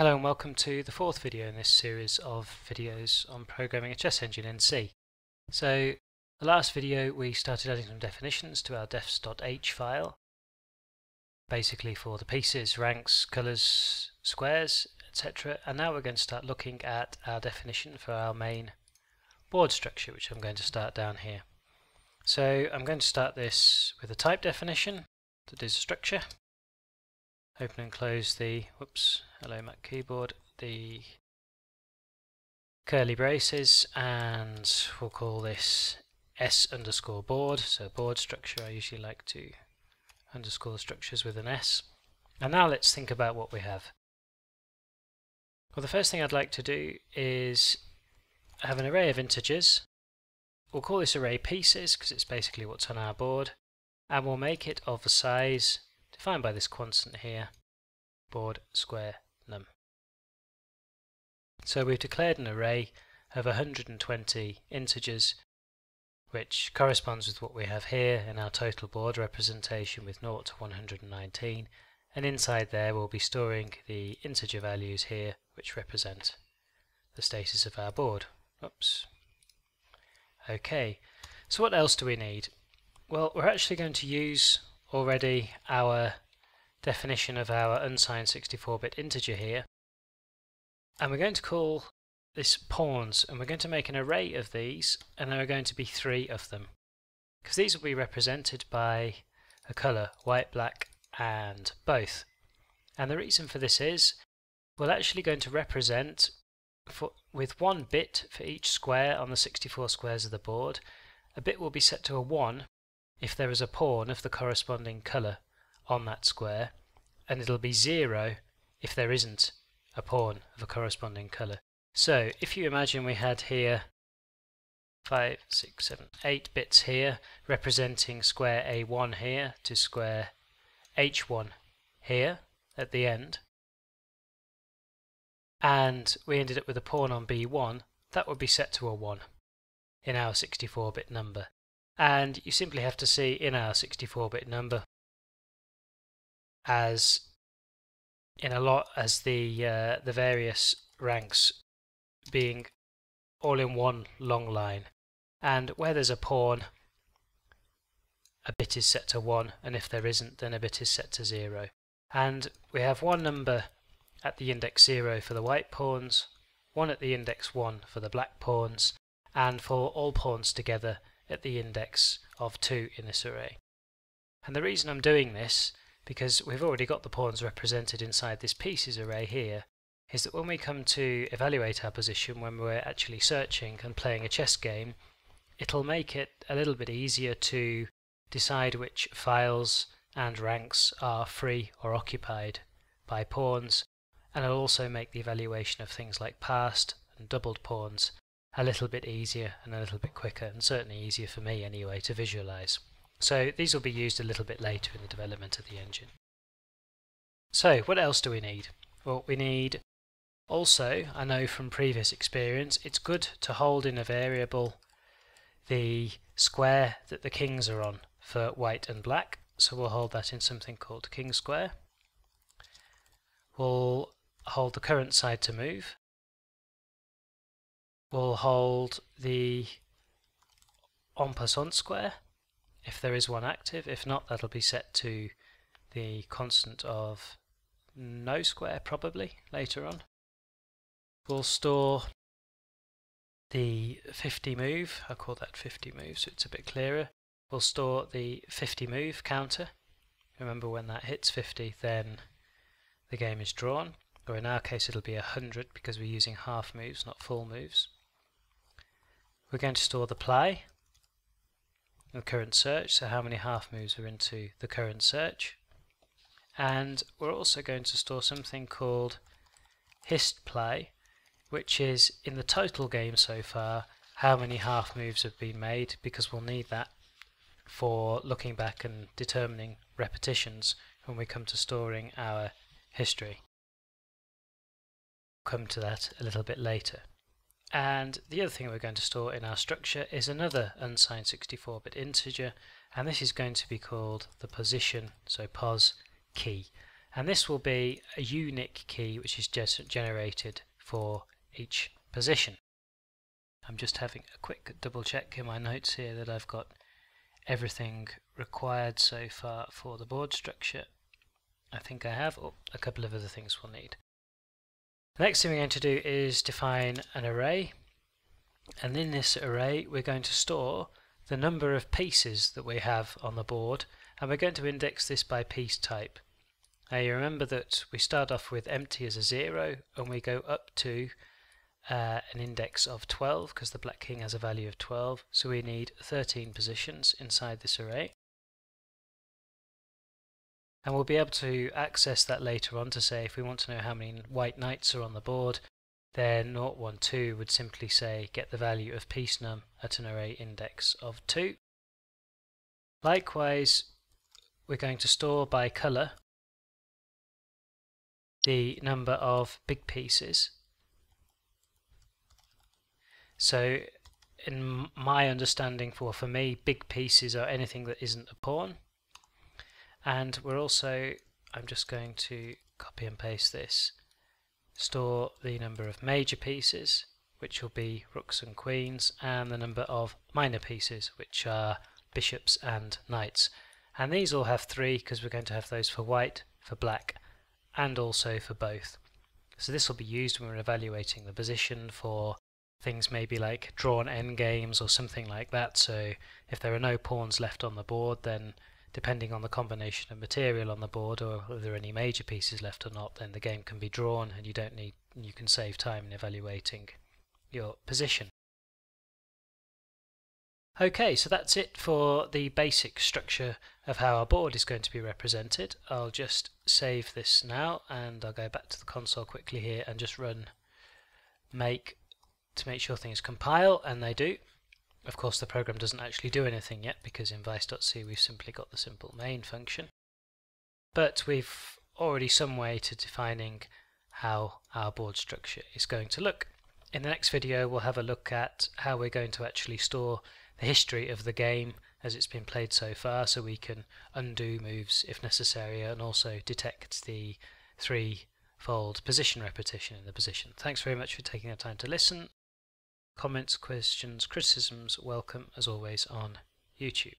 Hello and welcome to the fourth video in this series of videos on programming a chess engine in C. So the last video we started adding some definitions to our defs.h file, basically for the pieces, ranks, colours, squares, etc. And now we're going to start looking at our definition for our main board structure, which I'm going to start down here. So I'm going to start this with a type definition that is a structure. Open and close the, hello Mac keyboard, the curly braces, and we'll call this s_board, so board structure. I usually like to underscore structures with an s. And now let's think about what we have. Well, the first thing I'd like to do is have an array of integers. We'll call this array pieces because it's basically what's on our board, and we'll make it of the size defined by this constant here, board square num. So we've declared an array of 120 integers, which corresponds with what we have here in our total board representation with 0 to 119, and inside there we'll be storing the integer values here, which represent the status of our board. Okay, so what else do we need? Well, we're actually going to use already our definition of our unsigned 64-bit integer here, and we're going to call this pawns, and we're going to make an array of these, and there are going to be 3 of them because these will be represented by a colour, white, black and both. And the reason for this is we're actually going to represent with 1 bit for each square on the 64 squares of the board. A bit will be set to a 1 if there is a pawn of the corresponding colour on that square, and it'll be 0 if there isn't a pawn of a corresponding colour. So if you imagine we had here 5, 6, 7, 8 bits here representing square A1 here to square H1 here at the end, and we ended up with a pawn on B1, that would be set to a 1 in our 64-bit number. And you simply have to see in our 64-bit number, as in a lot as the various ranks being all in one long line. And where there's a pawn, a bit is set to 1, and if there isn't, then a bit is set to 0. And we have one number at the index 0 for the white pawns, one at the index 1 for the black pawns, and for all pawns together at the index of 2 in this array. And the reason I'm doing this, because we've already got the pawns represented inside this pieces array here, is that when we come to evaluate our position when we're actually searching and playing a chess game, it'll make it a little bit easier to decide which files and ranks are free or occupied by pawns, and it'll also make the evaluation of things like passed and doubled pawns a little bit easier and a little bit quicker, and certainly easier for me anyway to visualize. So these will be used a little bit later in the development of the engine. So what else do we need? Well, we need also, I know from previous experience, it's good to hold in a variable the square that the kings are on for white and black, so we'll hold that in something called king square. We'll hold the current side to move. We'll hold the en passant square if there is one active. If not, that'll be set to the constant of no square probably later on. We'll store the 50 move, I call that 50 move so it's a bit clearer. We'll store the 50 move counter. Remember, when that hits 50 then the game is drawn, or in our case it'll be 100 because we're using half moves not full moves. We're going to store the ply, the current search, so how many half moves are into the current search. And we're also going to store something called hist ply, which is in the total game so far how many half moves have been made, because we'll need that for looking back and determining repetitions when we come to storing our history. Come to that a little bit later. And the other thing we're going to store in our structure is another unsigned 64-bit integer, and this is going to be called the position, so pos key. and this will be a unique key which is just generated for each position. I'm just having a quick double check in my notes here that I've got everything required so far for the board structure. I think I have. Oh, a couple of other things we'll need. The next thing we're going to do is define an array, and in this array we're going to store the number of pieces that we have on the board, and we're going to index this by piece type. Now you remember that we start off with empty as a 0 and we go up to an index of 12 because the black king has a value of 12, so we need 13 positions inside this array. And we'll be able to access that later on to say if we want to know how many white knights are on the board, then 012 would simply say get the value of piece num at an array index of 2. Likewise, we're going to store by colour the number of big pieces. So in my understanding, for me, big pieces are anything that isn't a pawn. And we're also, I'm just going to copy and paste this, store the number of major pieces, which will be rooks and queens, and the number of minor pieces, which are bishops and knights. And these all have 3 because we're going to have those for white, for black, and also for both. So this will be used when we're evaluating the position for things maybe like drawn endgames or something like that. So if there are no pawns left on the board, then depending on the combination of material on the board or whether there are any major pieces left or not, then the game can be drawn and you can save time in evaluating your position. Okay, so that's it for the basic structure of how our board is going to be represented. I'll just save this now and I'll go back to the console quickly here and just run make to make sure things compile, and they do. Of course, the program doesn't actually do anything yet because in vice.c we've simply got the simple main function. But we've already some way to defining how our board structure is going to look. In the next video, we'll have a look at how we're going to actually store the history of the game as it's been played so far, so we can undo moves if necessary and also detect the 3-fold position repetition in the position. Thanks very much for taking the time to listen. Comments, questions, criticisms, welcome as always on YouTube.